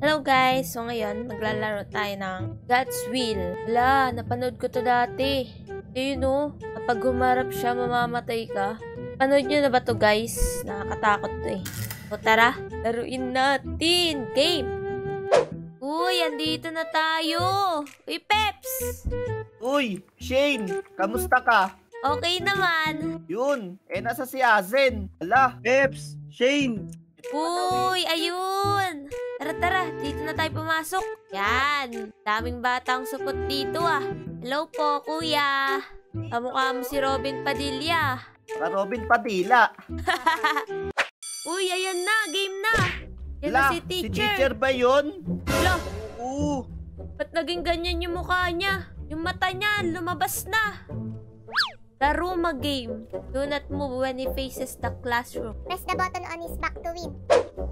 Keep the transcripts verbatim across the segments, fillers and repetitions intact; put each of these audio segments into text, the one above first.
Hello guys! So ngayon, naglalaro tayo ng God's Will. Wala, napanood ko to dati. Do you know? Kapag humarap siya, mamamatay ka. Panood nyo na ba to guys? Nakakatakot to eh. O tara, laruin natin! Game! Uy, andito na tayo! Uy, Peps! Uy, Shane! Kamusta ka? Okay naman! Yun! Eh, nasa si Azen! Ala! Peps! Shane! Uy, ayun! Tara, tara. Dito na tayo pumasok. Yan. Daming batang supot dito ah. Hello po, kuya. Kamukha mo si Robin Padilla. Para Robin Padilla. Uy, ayan na. Game na. Yan la, na si teacher. Si teacher ba yun? Hello. Oo. Ba't naging ganyan yung mukha niya? Yung mata niya, lumabas na. Daruma game. Do not move when he faces the classroom. Press the button on his back to win.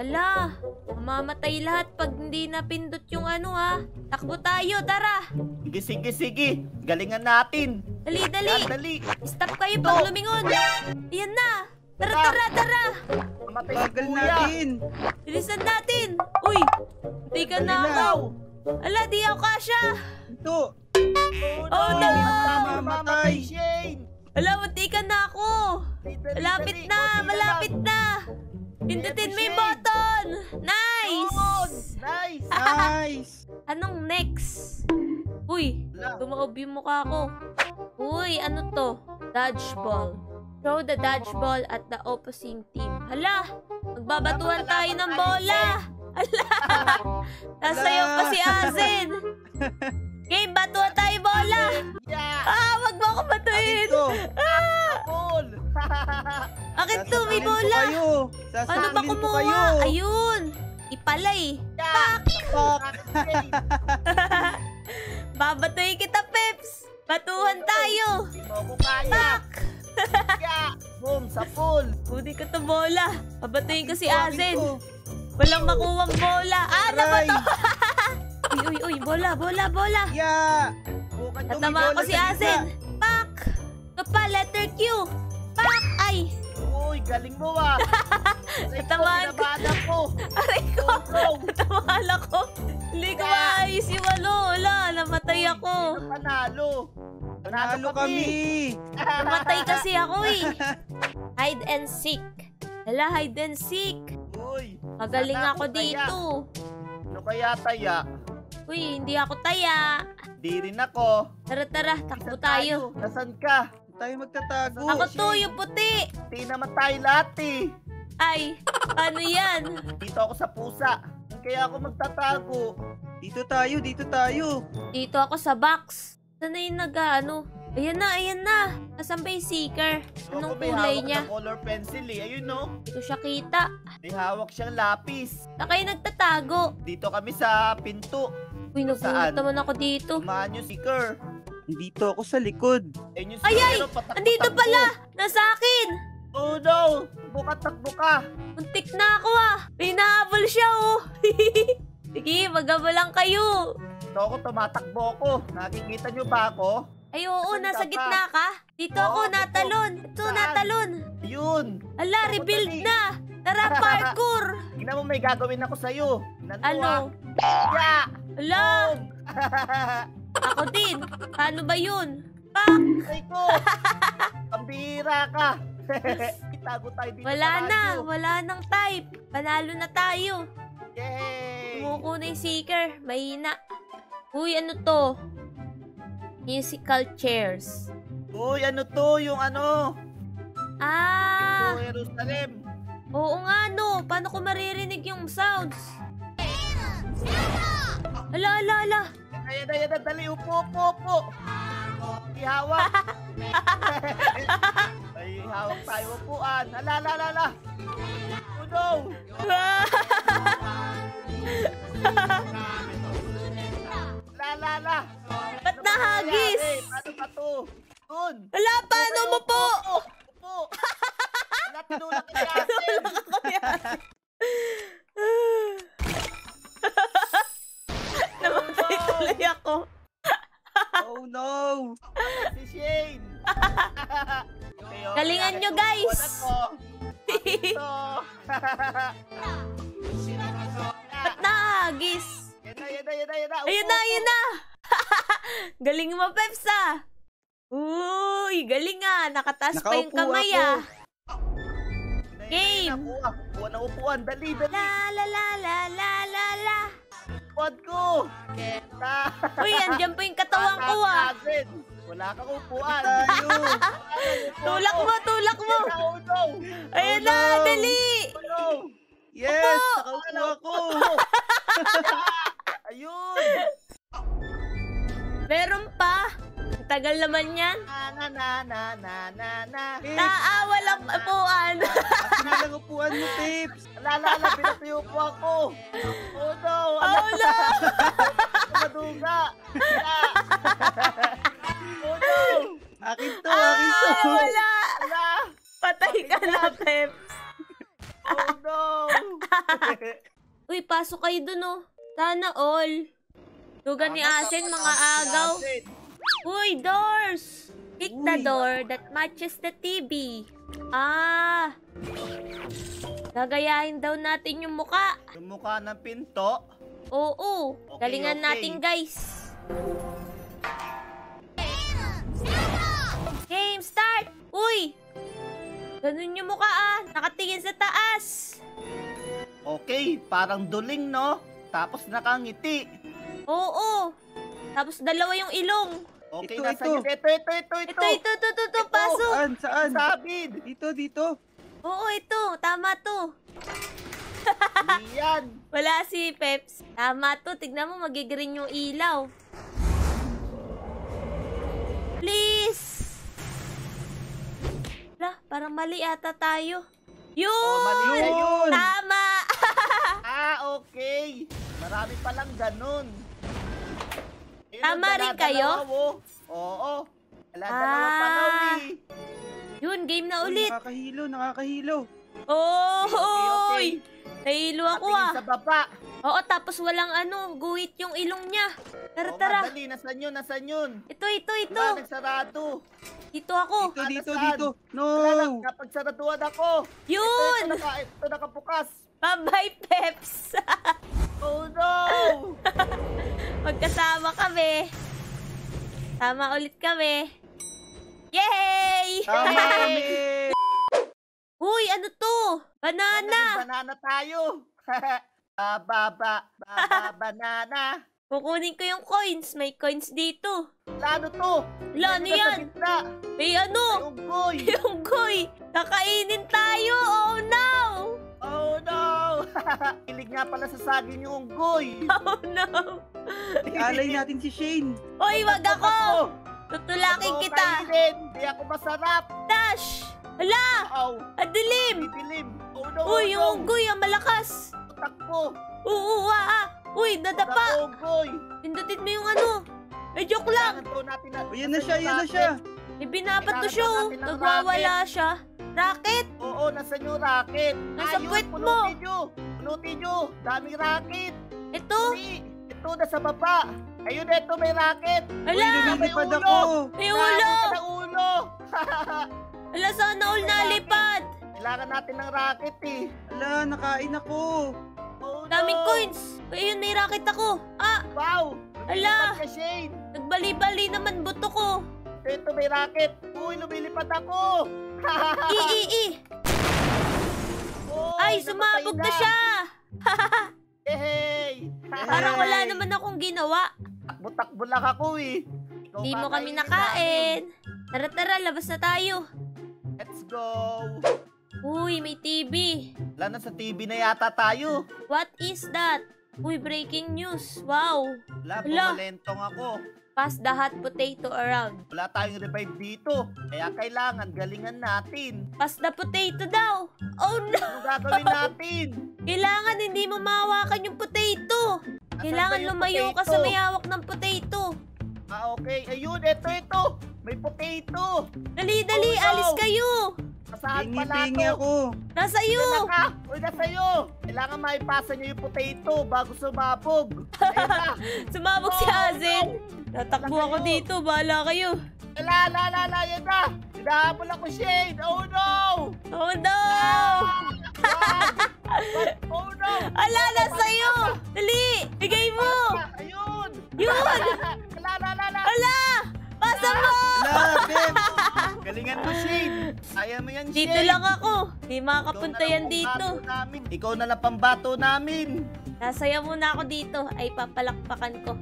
Ala, mamamatay lahat pag hindi napindot yung ano ha. Takbo tayo, tara. Sige, sige, sige. Galingan natin. Dali, dali. dali. Stop kayo pag lumingon. Ayan na. Tara, tara, tara. Mamatay Bagal natin. Bilisan natin. Uy, hindi ka na ako. Ala, di ako kasha. Ito. Oh, oh no. Mamamatay, Shane. Ala, munti ka na ako. Malapit na, malapit na. Pindutin mo yung button! Nice! Oh, nice! Nice! Anong next? Uy, tumaob yung mukha ko. Uy, ano to? Dodgeball. Throw the dodgeball at the opposing team. Hala! Magbabatuhan tayo ng bola! Hala! Nasayaw pa si Azen! Game, batuhan tayo bola! Ah, wag mo ako batuhin! Ah! Bakit to? May bola? Ano ba kumuha? Ayun! Ipalay! Pak! Babatuhin kita, Peps! Batuhan tayo! Pak! Boom! Sa pool! Pudi ko to bola! Babatuhin ko si Azen! Walang makuwang bola! Ah! Nabato! Uy, uy, uy! Bola! Bola! Bola! Natama ko si Azen! Pak! Kapa! Letter Q! Pak! Ay! Uy, galing mo ah! Natamaan ko! Natamaan ko! Aray ko! Natamaan ako! Hindi ko maayos yung walo! Wala! Namatay ako! Panalo! Panalo kami! Namatay kasi ako eh! Hide and seek! Hala, hide and seek! Uy! Magaling ako dito! Ano kaya taya? Uy, hindi ako taya! Hindi rin ako! Tara, tara! Takbo tayo! Nasaan ka? Tayo magtatago. Ako to, yung puti. Puti naman tayo lahat eh. Ay, ano yan? Dito ako sa pusa. Kaya ako magtatago. Dito tayo, dito tayo. Dito ako sa box. Saan na yung nag-ano? Ayan na, ayan na. Asan ba yung seeker? Anong kulay niya? Color pencil eh. Ayun no. Dito siya kita. May hawak siyang lapis. Saan kayo nagtatago? Dito kami sa pinto. Uy, nagulat naman ako dito. Tumaan yung seeker. Dito ako sa likod. Ay, ay! Andito pala! Nasa akin! Oh no! Buka-takbo ka! Muntik na ako ah! May nahabol siya oh! Sige, mag-abol lang kayo! Dito ako, tumatakbo ako. Nakikita nyo ba ako? Ay oo, Asan nasa ka gitna ka? Dito oh, ako, natalon! Ito, natalon! Ayun! Ala, rebuild na! Tara, parkour! Tignan mo, may gagawin ako sa'yo. Ano? Yeah! Ala! Ako din. Paano ba yun? Pak! Ay ko! Pambira ka! Itago tayo dito. Wala na! Wala nang type! Panalo na tayo! Yay! Tumuko na yung seeker. Mahina. Uy, ano to? Musical chairs. Uy, ano to? Yung ano? Ah! Yung Jerusalem. Oo nga no! Paano ko maririnig yung sounds? Ala, ala, ala! Ayan, ayan, ayan, dali, upo, upo, upo. Ihawak. Ay, ihawak tayo, upuan. Ala, ala, ala, ala. Oh, no. Ala, ala, ala. Ba't nahagis? Paano ba to? Dun. Ala, paano mo po? Upo. Ala, tinulak ka yan. Tinulak ako yan. Namatay tuloy ako. Oh no! Si Shane! Galingan nyo guys! Ba't guys. Ayan na, ayan na, ayan na, ayan na. Ayan na, ayan na. Galing mo, Peps, ah. Uy, galing ah. Nakataas pa yung kamay, ah. Game. Upuan na upuan. Dali, dali. La, la, la, la, la, la, la. Upuan ko. Keta. Uy, andyan pa yung katawan ko, ah. Wala kang upuan. Tulak mo, tulak mo. Ayan na, dali. Yes, nakaupo ako. Ayun. Meron pa. Tagal naman yan. Na, na, na, na, na, na. Naawa lang upuan. Naawa lang upuan mo, Tips. Alala, alala, pinatiyupo ako. Oh no. Oh no. Maduga. Oh no. Akin to, akin to. Ay, wala. Patay ka na, Peps. Oh no. Uy, pasok kayo dun, oh. Sana all. Dugan ni Azen, mga agaw. Uy, doors! Pick Uy. the door that matches the T V. Ah! Gagayahin daw natin yung muka. Yung muka ng pinto? Oo. Okay, galingan okay. natin, guys. Game start! Uy! Ganun yung muka, ah. Nakatingin sa taas. Okay, parang duling, no? Tapos nakangiti. Oo. Tapos dalawa yung ilong. Okay, ito, nasa ito. Ito, ito, ito, ito. Ito, ito, ito, ito, ito, pasok. Saan, saan? Sabid. Dito, dito. Oo, ito. Tama to. Yan. Wala si Peps. Tama to. Tignan mo, magigreen yung ilaw. Please. Wala, parang mali ata tayo. Yun! Oh, mali na yun. Tama. Ah, okay. Marami palang ganun. Tama rin kayo? Oo. Dala-dalawa pa daw eh. Yun, game na ulit. Nakakahilo, nakakahilo. Oy! Nahilo ako ah. Sa baba. Oo, tapos walang ano, guhit yung ilong niya. Tara, tara. Dali, nasan yun, nasan yun? Ito, ito, ito. Wala, nagsarado. Dito ako. Dito, dito, dito. No! Napagsaraduan ako. Yun! Ito nakapukas. Bye-bye, Peps. Oh no! Magkasama kami. Tama ulit kami. Yay! Uy, ano to? Banana! Banana tayo! Bababa, bababa, banana. Kukunin ko yung coins. May coins dito. Lano to? Lano yan? May ano? Yung goy. Yung goy. Nakainin tayo. Oh no! Oh no! Hilig nga pala sa saging yung unggoy. Oh no! Alay natin si Shane. Uy, wag ako! Tutulakin kita. Hindi ako masarap. Dash! Hala! Adilim! Oh no! Uy, yung unggoy ang malakas. Takbo! Oo, ah! Uy, dadapa! Pindutin mo yung ano. Eh, joke lang! Ayan na siya, ayan na siya. Eh, binabat to siya. Nagwawala siya. Racket? Oo, nasa nyo racket. Nasa puwet mo. Punutin nyo. Daming racket. Ito? Ito, nasa baba. Ayun, ito may racket. Ala! May ulo. May ulo. May ulo. Ala, saan na all nalipad? Kailangan natin ng racket eh. Ala, nakain ako. Daming coins. Ayun, may racket ako. Ah! Wow! Ala! Nagbali-bali naman buto ko. Ito, may racket. Uy, lumilipad ako. I, I, I. Oh, ay, sumabog na, na siya. Hey, hey. Parang wala naman akong ginawa. Takbo-takbo lang ako eh. Hindi mo kami nakain. Tara, tara, labas na tayo. Let's go. Uy, may T V. Wala na, sa T V na yata tayo. What is that? Uy, breaking news. Wow. Wala, bumalentong ako. Pass the hot potato around. Wala tayong revive dito. Kaya kailangan galingan natin. Pass the potato daw. Oh no! Ano gagawin natin? Kailangan hindi mo mahawakan yung potato. Kailangan lumayo ka sa may hawak ng potato. Ah, okay. Ayun, eto, eto. May potato. Dali, dali. Alis kayo. Nasaan pala to? Nasa iyo. Uy, nasa iyo. Kailangan maipasa niyo yung potato bago sumabog. Sumabog si Azen. Tatakbo ako dito, bahala kayo. Ala, ala, ala, ala, yan na! Hinahabol ako, Shane! Oh no! Oh no! Oh no! Alala sa'yo! Dali! Bigay mo! Ayun! Yun! Alala! Alala! Ala! Pasa mo! Galingan mo, Shane! Kaya mo yan, Shane! Dito lang ako! Hindi makakapunta yan dito! Ikaw na lang pambato namin! Nasaya muna ako dito! Ay, papalakpakan ko!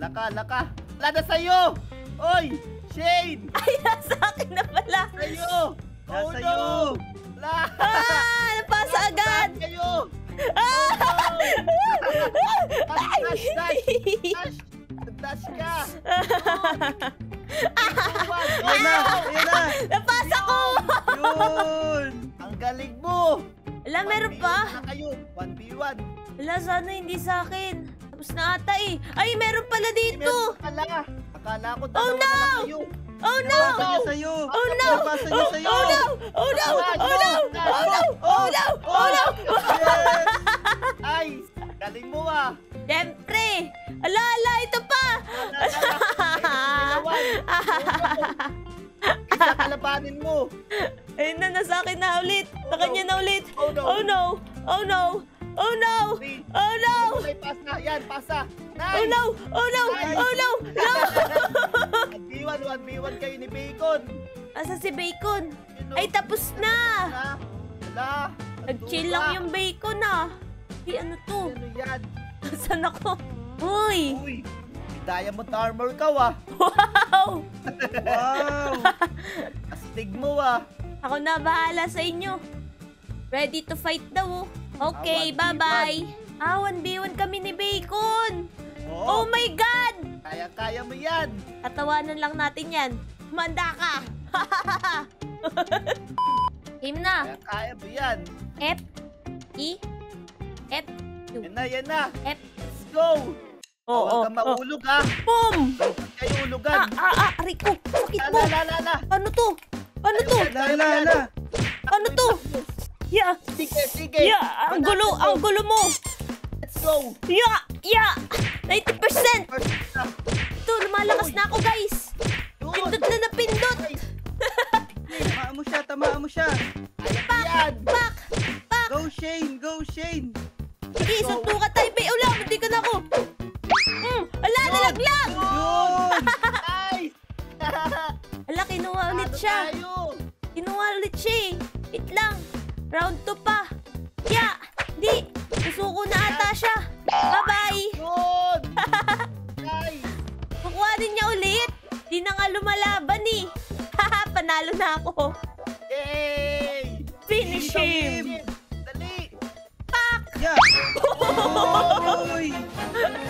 Laka! Laka! Alala sa'yo! Oy! Shane! Ay, nasa akin na pala! Sa'yo! Oh no! Ah! Napasa agad! Ah! Dash! Dash! Dash! Dash ka! Ayun na! Ayun na! Napasa ko! Yun! Ang galing mo! Wala, meron pa? one v one. Wala, sana hindi sa akin. Tapos na ata eh. Ay, meron pala dito! Meron pala! Akala ko dalawa na lang kayo. Oh no! Oh no! Oh no! Oh no! Oh no! Oh no! Oh no! Oh no! Oh no! Ay! Galing mo ah! Siyempre! Ala! Ala! Ito pa! Isa kalabanin mo! Ayun na! Nasa akin na ulit! Sa kanya na ulit! Oh no! Oh no! Oh no! Oh no! Ay! Pasa! Yan! Pasa! Oh no! Oh no! Oh no! one v one kayo ni Bacon. Asa si Bacon? Ay, tapos na! Wala! Nag-chill lang yung Bacon ah! Ay, ano to? Ano yan? Asan ako? Uy! Uy! Diamond armor ka ah! Wow! Wow! Astig mo ah! Ako na bahala sa inyo! Ready to fight daw oh! Okay, bye-bye! Ah, one v one kami ni Bacon! Oh my God! Kaya-kaya mo yan! Katawanan lang natin yan. Manda ka! Game na! Kaya-kaya mo yan! F, E, F, U. Yan na, yan na! F. Let's go! Oh, huwag kang maulog ha! Boom! Huwag kayo ulugan! Ah, ah, ah! Rico! Sakit mo! Ano to? Ano to? Lala, lala! Ano to? Yeah! Sige, sige! Yeah! Ang gulo! Ang gulo mo! Let's go! Yeah! Yeah! ninety percent! Ito, lumalakas na ako, guys! Pindot na na pindot! Tamaan mo siya! Tamaan mo siya! Pak! Pak! Pak! Go, Shane! Go, Shane! Sige, isang tuka tayo, bay! Ulam! Hindi ka na ako! Ala! Nalaglag! Yun! Nice! Ala, kinuha ulit siya! Kinuha ulit siya! Wait lang! round two pa! Yeah! Di! Susuko na ata siya! Bye-bye! Good! Guys! Kukuha din niya ulit! Di na nga lumalaban eh! Haha! Panalo na ako! Yay! Finish him! Dali! Pak! Yeah! Oy!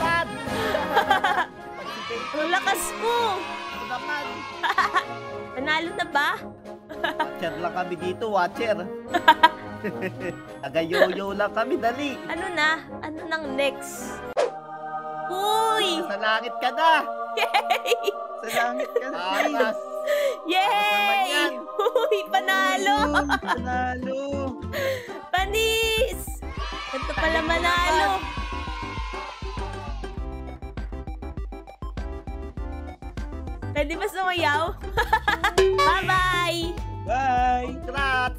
Pat! Ang lakas ko! Panalo na ba? Watcher lang kami dito, watcher! Tagayoyo lang kami, dali! Ano na? Ano nang next? Uy! Sa langit ka na! Yay! Sa langit ka na! Ayos! Yay! Uy! Panalo! Panalo! Panis! Ganto pala manalo! Pwede ba sumayaw? Bye-bye! Bye! Congrats!